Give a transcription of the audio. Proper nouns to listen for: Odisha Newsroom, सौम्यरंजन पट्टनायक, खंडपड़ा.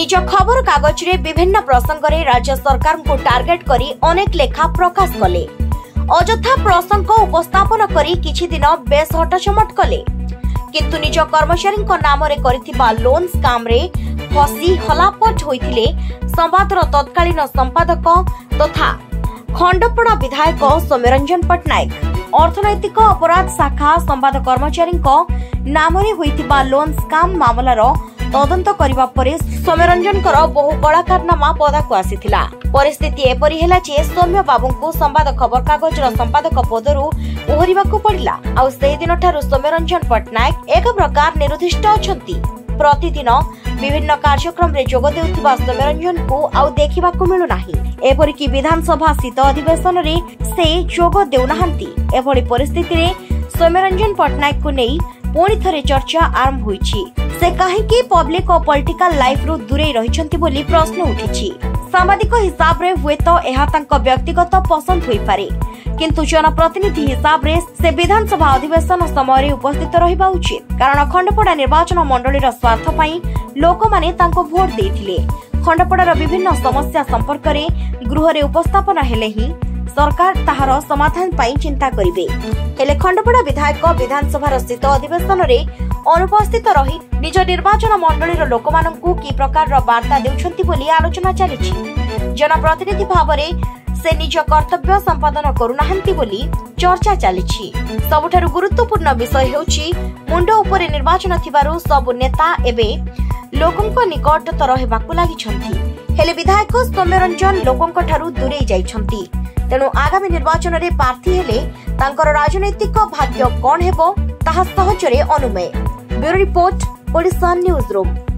निज खबर कागज रे विभिन्न प्रसंग रे राज्य सरकार को टार्गेट करी अनेक लेखा प्रकाश कले। अजथा प्रसंग उपस्थापन करी किछि दिन बेस हटचमट कले, किंतु निज कर्मचारी नाम रे करिथिबा लोन स्काम रे फसी हलापट होइथिले संवादर तत्कालीन संपादक तथा खंडपड़ा विधायक सौम्यरंजन पट्टनायक। अर्थनैतिक अपराध शाखा संवाद कर्मचारी नाम रे होइथिबा लोन स्काम मामलार तदंत करिबा परे सौम्यरंजन बहु कलाकारनामा पदाकु आसीथिला। परिस्थिति एपरि हेला जे सौम्य बाबूंकु संवाद खबर कागजर संपादक पदरू ओहरिबाकु पड़िला। आ सेहि दिनठारु सौम्यरंजन पट्टनायक एक प्रकार निरुद्दिष्ट अछंती। प्रतिदिन विभिन्न कार्यक्रम रे जोग देउथिबा सौम्यरंजन को आउ देखिबाकु मिलु नाही। एपरिकि विधानसभा शीत अधिवेशन रे से जोग देउनाहंती। एभଳି परिस्थिति रे सौम्यरंजन पट्टनायक को नै पुणी थरे चर्चा आरंभ होईछि। से काहेकि पब्लिक और पॉलिटिकल लाइफ रु दूरे रहिछंती बोली प्रश्न उठिछि। सामाजिक हिसाब रे हुए तो एहा तांको व्यक्तिगत पसंद होई पारे, किंतु जनप्रतिनिधि हिसाब रे से विधानसभा अधिवेशन समय रे उपस्थित रहिबा उचित। कारण खंडपड़ा निर्वाचन मंडली रो स्वार्थ पई लोक माने तांको वोट देथिले। खंडपड़ार विभिन्न समस्या संपर्क रे गृह रे उपस्थापना हेले ही सरकार ताहार समाधान पई चिंता करिवे। हेले खंडपड़ा विधायक विधानसभा शीत अधिवेशन रे अनुपस्थित रही निज निर्वाचन मंडली रो लोक माननकु की प्रकार रो वार्ता देउछंती बोली आलोचना चलिछि। जनप्रतिनिधि भाव रे से निज कर्तव्य संपादन करुनाहंती बोली चर्चा चलिछि। सबुठारु गुरुत्वपूर्ण विषय हेउछि मुंड उपरे निर्वाचन थिबारु सब नेता एबे लोकंक निकटतर हेबाकु लागिछंती। हेले विधायक सौम्यरंजन लोकंक ठारु दूरै जाइछंती। तेणु आगामी निर्वाचन रे प्रार्थी हेले तांकर राजनीतिक भाग्य कोन हेबो ताहा सहजरे अनुमेय। Bureau report, Odisha news room.